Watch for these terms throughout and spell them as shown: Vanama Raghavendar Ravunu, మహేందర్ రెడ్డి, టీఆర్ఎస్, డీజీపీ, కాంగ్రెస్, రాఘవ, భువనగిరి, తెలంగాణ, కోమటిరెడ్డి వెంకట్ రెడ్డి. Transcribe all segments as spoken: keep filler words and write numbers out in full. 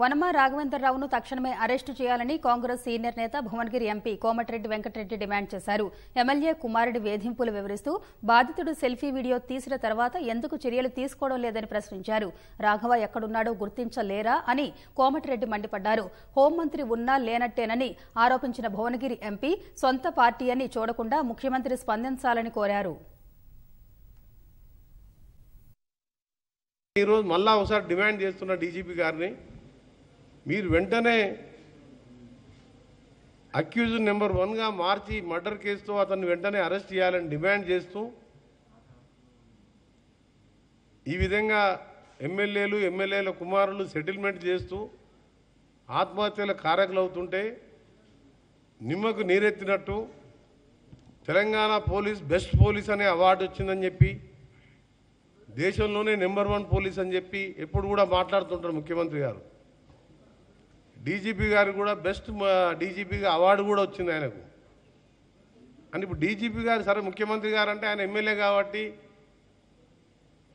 Vanama Raghavendar Ravunu తక్షణమే arrest చేయాలని కాంగ్రెస్ senior నేత భువనగిరి ఎంపీ కోమటిరెడ్డి వెంకట్ రెడ్డి డిమాండ్ చేశారు. ఎమ్మెల్యే కుమారుడి వేధింపులు వివరిస్తూ బాధితుడు సెల్ఫీ వీడియో తీసిన తర్వాత ఎందుకు చర్యలు తీసుకోవడం లేదని ప్రశ్నించారు. రాఘవ ఎక్కడున్నాడో గుర్తించలేరా అని కోమటిరెడ్డి మండిపడ్డారు. హోంమంత్రి ఉన్నా లేనట్టేనని ఆరోపించిన భువనగిరి ఎంపీ సొంత పార్టీ అని చూడకుండా ముఖ్యమంత్రి స్పందించాలని కోరారు. మళ్ళా ఒకసారి డిమాండ్ చేస్తున్న డీజీపీ గారిని మీరు వెంటనే అక్యూజ్డ్ నెంబర్ వన్గా మార్చి మర్డర్ కేసుతో అతన్ని వెంటనే అరెస్ట్ చేయాలని డిమాండ్ చేస్తూ ఈ విధంగా ఎమ్మెల్యేలు ఎమ్మెల్యేల కుమారులు సెటిల్మెంట్ చేస్తూ ఆత్మహత్యల కారకులు అవుతుంటే నిమ్మకు నీరెత్తినట్టు తెలంగాణ పోలీస్ బెస్ట్ పోలీస్ అనే అవార్డు వచ్చిందని చెప్పి దేశంలోనే నెంబర్ వన్ పోలీస్ అని చెప్పి ఎప్పుడు కూడా మాట్లాడుతుంటారు ముఖ్యమంత్రి గారు. డీజీపీ గారు కూడా బెస్ట్ డీజీపీగా అవార్డు కూడా వచ్చింది ఆయనకు అని. ఇప్పుడు డీజీపీ గారు సరే ముఖ్యమంత్రి గారు అంటే ఆయన ఎమ్మెల్యే కాబట్టి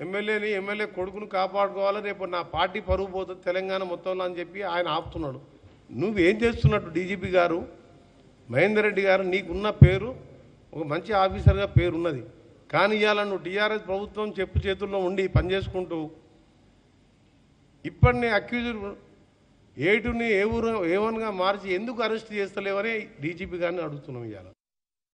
ఎమ్మెల్యేని ఎమ్మెల్యే కొడుకును కాపాడుకోవాలి, రేపు నా పార్టీ పరుగు పోతుంది తెలంగాణ మొత్తంలో అని చెప్పి ఆయన ఆపుతున్నాడు. నువ్వు ఏం చేస్తున్నట్టు డీజీపీ గారు మహేందర్ రెడ్డి గారు నీకున్న పేరు ఒక మంచి ఆఫీసర్గా పేరు ఉన్నది, కానీ ఇవాళ నువ్వు టీఆర్ఎస్ ప్రభుత్వం చెప్పు చేతుల్లో ఉండి పనిచేసుకుంటూ ఇప్పటినే అక్యూజ్డ్ ఏటుని ఏ ఊరు ఏ వన్గా మార్చి ఎందుకు అరెస్ట్ చేస్తలేవని డీజీపీ గారిని అడుగుతున్నాం ఇవాళ.